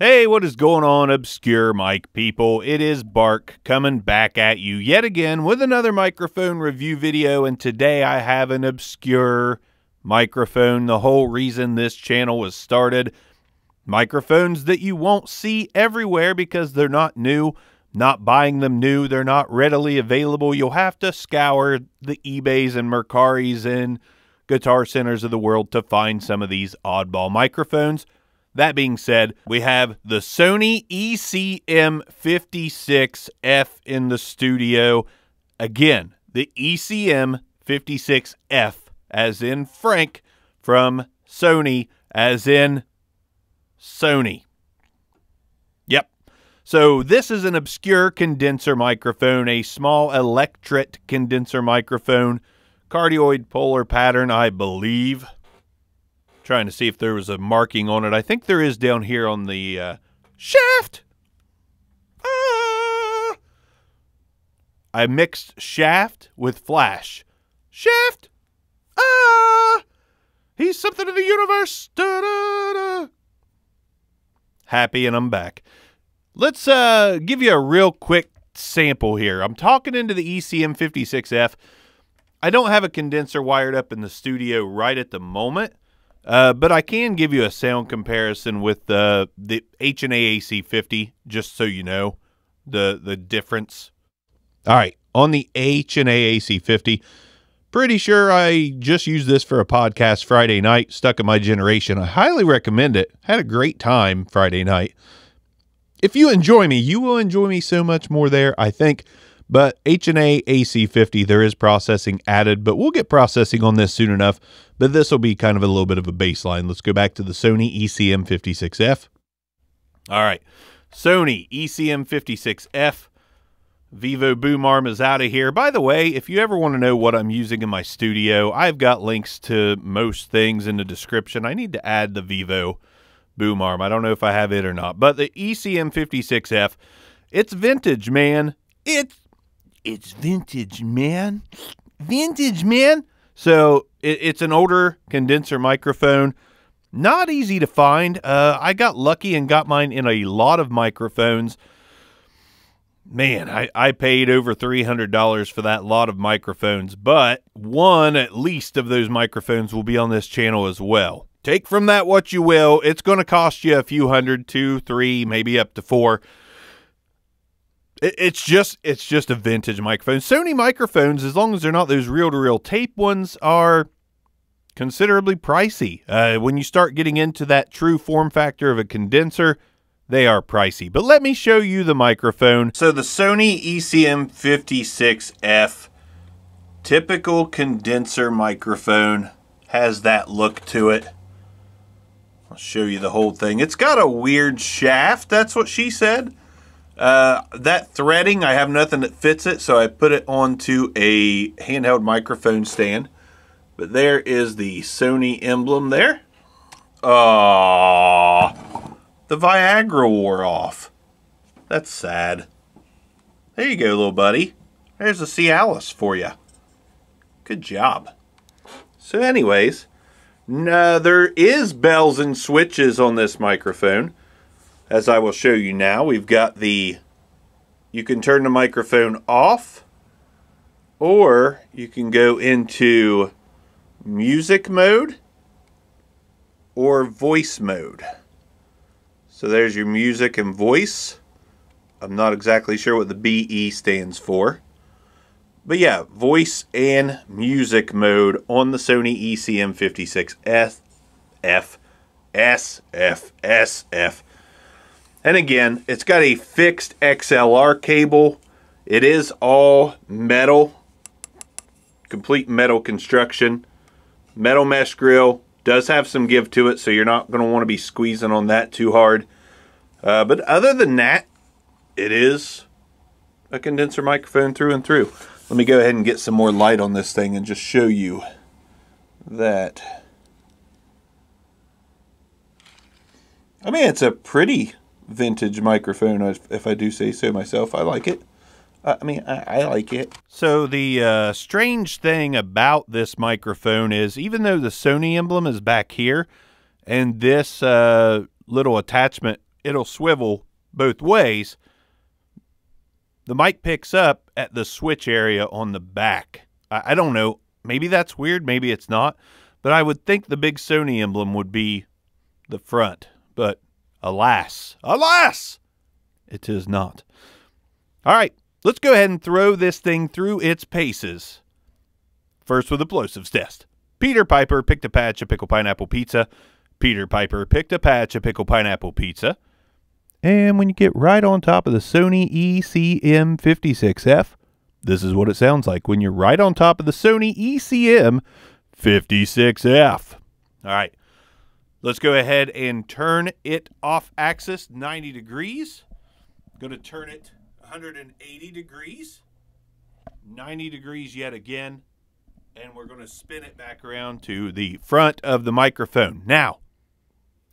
Hey, what is going on, Obscure Mic people? It is Bark coming back at you yet again with another microphone review video, and today I have an obscure microphone. The whole reason this channel was started. Microphones that you won't see everywhere because they're not new. Not buying them new, they're not readily available. You'll have to scour the eBays and Mercaris and Guitar Centers of the world to find some of these oddball microphones. That being said, we have the Sony ECM56F in the studio. Again, the ECM56F, as in Frank, from Sony, as in Sony. Yep. So this is an obscure condenser microphone, a small electret condenser microphone, cardioid polar pattern, I believe. Trying to see if there was a marking on it. I think there is down here on the shaft. I mixed shaft with flash. Shaft. He's something in the universe. Da, da, da. Happy and I'm back. Let's give you a real quick sample here. I'm talking into the ECM56F. I don't have a condenser wired up in the studio right at the moment, but I can give you a sound comparison with the H&A AC50, just so you know the difference. All right, on the H&A AC50, pretty sure I just used this for a podcast Friday night, Stuck in My Generation. I highly recommend it. Had a great time Friday night. If you enjoy me, you will enjoy me so much more there, I think. But H&A AC50, there is processing added, but we'll get processing on this soon enough. But this will be kind of a little bit of a baseline. Let's go back to the Sony ECM56F. All right, Sony ECM56F. Vivo boom arm is out of here. By the way, if you ever want to know what I'm using in my studio, I've got links to most things in the description. I need to add the Vivo boom arm. I don't know if I have it or not, but the ECM56F, it's vintage, man. It's vintage, man. Vintage, man. So it's an older condenser microphone. Not easy to find. I got lucky and got mine in a lot of microphones. Man, I paid over $300 for that lot of microphones, but one at least of those microphones will be on this channel as well. Take from that what you will. It's going to cost you a few hundred, 2, 3, maybe up to 4. It's just a vintage microphone. Sony microphones, as long as they're not those reel-to-reel tape ones, are considerably pricey. When you start getting into that true form factor of a condenser, they are pricey. But let me show you the microphone. So the Sony ECM56F, typical condenser microphone, has that look to it. I'll show you the whole thing. It's got a weird shaft, that's what she said. That threading, I have nothing that fits it, so I put it onto a handheld microphone stand. But there is the Sony emblem there. Aww, the Viagra wore off. That's sad. There you go, little buddy. There's a Cialis for you. Good job. So anyways, no, there is bells and switches on this microphone. As I will show you now, we've got the, you can turn the microphone off, or you can go into music mode or voice mode. So there's your music and voice. I'm not exactly sure what the BE stands for. But yeah, voice and music mode on the Sony ECM56F, SF. And again, it's got a fixed XLR cable. It is all metal, complete metal construction. Metal mesh grill does have some give to it, so you're not going to want to be squeezing on that too hard. But other than that, it is a condenser microphone through and through. Let me go ahead and get some more light on this thing and just show you that. I mean, it's a pretty vintage microphone, if I do say so myself. I like it. I like it. So the strange thing about this microphone is, even though the Sony emblem is back here, and this little attachment it'll swivel both ways. The mic picks up at the switch area on the back. I don't know. Maybe that's weird. Maybe it's not. But I would think the big Sony emblem would be the front. But alas, alas, it is not. All right, let's go ahead and throw this thing through its paces. First with the plosives test. Peter Piper picked a patch of pickled pineapple pizza. Peter Piper picked a patch of pickled pineapple pizza. And when you get right on top of the Sony ECM56F, this is what it sounds like when you're right on top of the Sony ECM56F. All right, let's go ahead and turn it off axis 90 degrees. Going to turn it 180 degrees, 90 degrees yet again, and we're going to spin it back around to the front of the microphone. Now,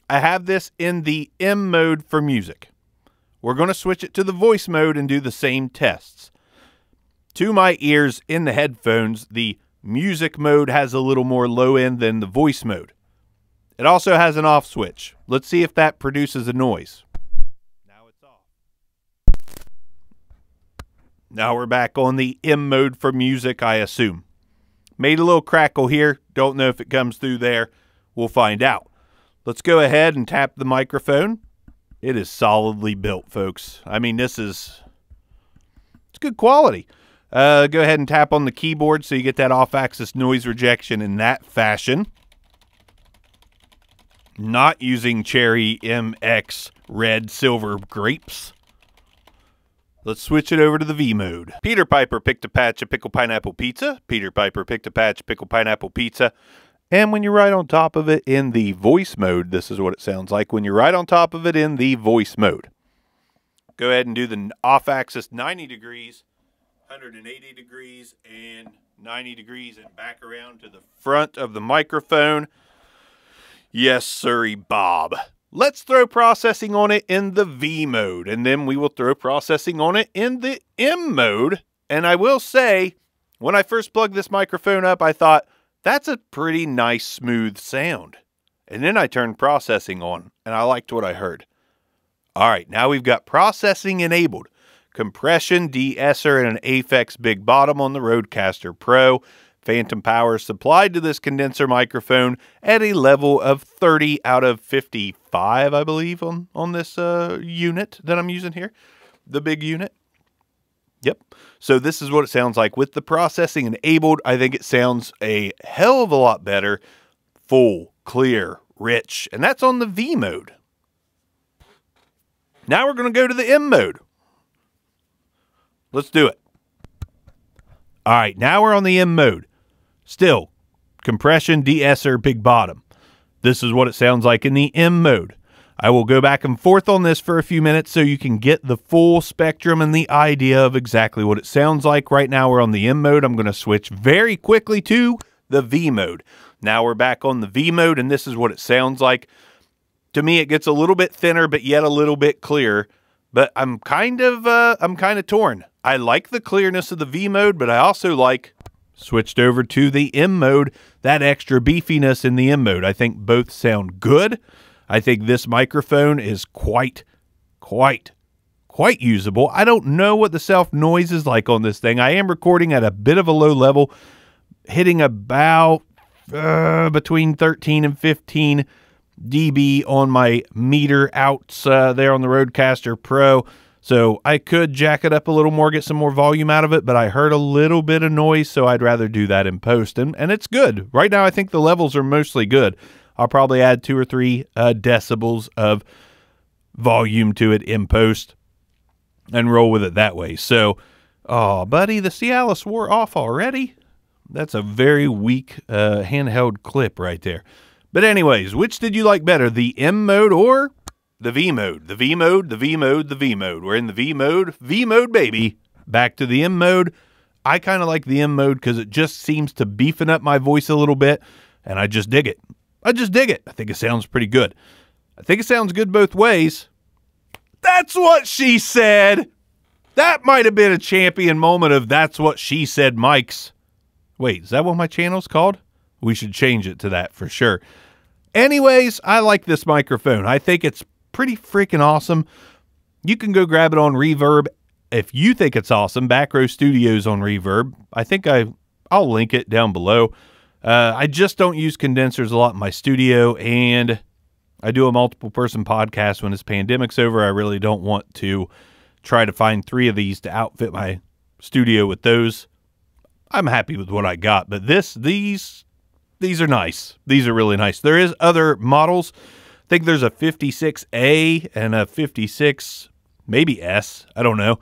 I have this in the M mode for music. We're going to switch it to the voice mode and do the same tests. To my ears in the headphones, the music mode has a little more low end than the voice mode. It also has an off switch. Let's see if that produces a noise. Now it's off. Now we're back on the M mode for music, I assume. Made a little crackle here. Don't know if it comes through there. We'll find out. Let's go ahead and tap the microphone. It is solidly built, folks. I mean, it's good quality. Go ahead and tap on the keyboard so you get that off-axis noise rejection in that fashion. Not using Cherry MX Red Silver Grapes. Let's switch it over to the V mode. Peter Piper picked a patch of pickled pineapple pizza. Peter Piper picked a patch of pickled pineapple pizza. And when you're right on top of it in the voice mode, this is what it sounds like when you're right on top of it in the voice mode. Go ahead and do the off-axis 90 degrees, 180 degrees, and 90 degrees, and back around to the front of the microphone. Yes, sirree, Bob. Let's throw processing on it in the V mode, and then we will throw processing on it in the M mode. And I will say, when I first plugged this microphone up, I thought, that's a pretty nice smooth sound. And then I turned processing on and I liked what I heard. All right, now we've got processing enabled. Compression, de-esser, and an Apex Big Bottom on the RODEcaster Pro. Phantom power supplied to this condenser microphone at a level of 30 out of 55, I believe, on this unit that I'm using here. The big unit. Yep. So this is what it sounds like with the processing enabled. I think it sounds a hell of a lot better. Full, clear, rich. And that's on the V mode. Now we're going to go to the M mode. Let's do it. All right. Now we're on the M mode. Still, compression, de-esser, big bottom. This is what it sounds like in the M mode. I will go back and forth on this for a few minutes so you can get the full spectrum and the idea of exactly what it sounds like. Right now we're on the M mode. I'm going to switch very quickly to the V mode. Now we're back on the V mode, and this is what it sounds like. To me, it gets a little bit thinner, but yet a little bit clearer. But I'm kind of torn. I like the clearness of the V mode, but I also like, switched over to the M mode, that extra beefiness in the M mode. I think both sound good. I think this microphone is quite usable. I don't know what the self noise is like on this thing. I am recording at a bit of a low level, hitting about between 13 and 15 dB on my meter outs there on the RODEcaster Pro. So I could jack it up a little more, get some more volume out of it, but I heard a little bit of noise, so I'd rather do that in post. And it's good. Right now I think the levels are mostly good. I'll probably add 2 or 3 decibels of volume to it in post and roll with it that way. So, oh, buddy, the Cialis wore off already. That's a very weak handheld clip right there. But anyways, which did you like better, the M mode or the V mode? The V mode, the V mode, the V mode. We're in the V mode, baby. Back to the M mode. I kind of like the M mode because it just seems to beefing up my voice a little bit, and I just dig it. I just dig it. I think it sounds pretty good. I think it sounds good both ways. That's what she said. That might have been a champion moment of That's What She Said Mics. Wait, is that what my channel's called? We should change it to that for sure. Anyways, I like this microphone. I think it's pretty freaking awesome. You can go grab it on Reverb if you think it's awesome. Backrow Studios on Reverb. I think I'll link it down below. I just don't use condensers a lot in my studio, and I do a multiple-person podcast. When this pandemic's over, I really don't want to try to find three of these to outfit my studio with those. I'm happy with what I got, but these are nice. These are really nice. There is other models. I think there's a 56A and a 56, maybe S. I don't know.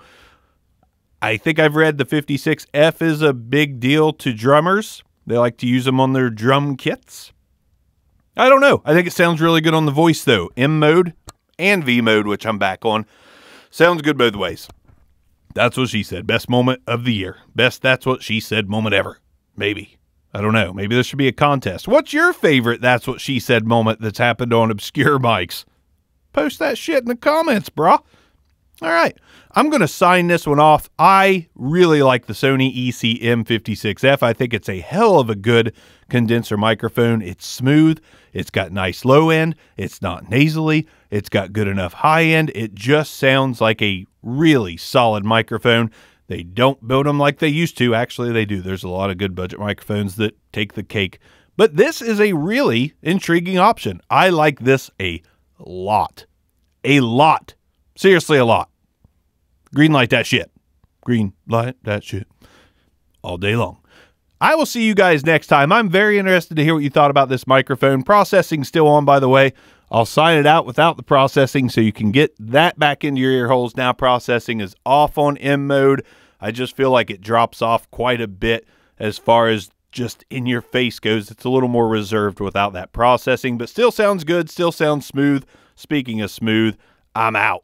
I think I've read the 56F is a big deal to drummers. They like to use them on their drum kits. I don't know. I think it sounds really good on the voice, though. M mode and V mode, which I'm back on. Sounds good both ways. That's what she said. Best moment of the year. Best that's what she said moment ever. Maybe. I don't know. Maybe there should be a contest. What's your favorite that's what she said moment that's happened on Obscure Mics? Post that shit in the comments, brah. All right. I'm going to sign this one off. I really like the Sony ECM56F. I think it's a hell of a good condenser microphone. It's smooth. It's got nice low end. It's not nasally. It's got good enough high end. It just sounds like a really solid microphone. They don't build them like they used to. Actually, they do. There's a lot of good budget microphones that take the cake. But this is a really intriguing option. I like this a lot. A lot. Seriously, a lot. Green light that shit. Green light that shit. All day long. I will see you guys next time. I'm very interested to hear what you thought about this microphone. Processing's still on, by the way. I'll sign it out without the processing so you can get that back into your ear holes. Now processing is off on M mode. I just feel like it drops off quite a bit as far as just in your face goes. It's a little more reserved without that processing, but still sounds good, still sounds smooth. Speaking of smooth, I'm out.